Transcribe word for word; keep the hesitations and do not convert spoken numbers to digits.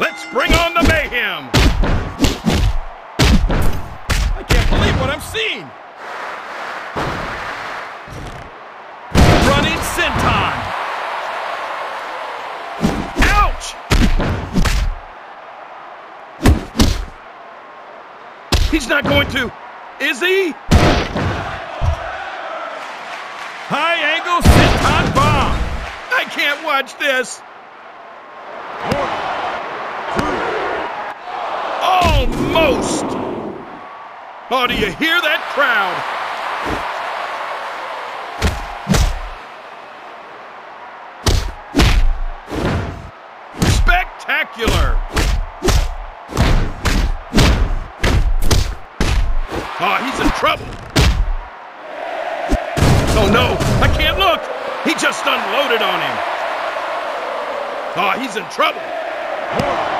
Let's bring on the mayhem! I can't believe what I'm seeing! Running Senton! Ouch! He's not going to, is he? High-angle Senton bomb! I can't watch this! Almost! Oh, do you hear that crowd? Spectacular! Oh, he's in trouble! Oh no, I can't look! He just unloaded on him! Oh, he's in trouble!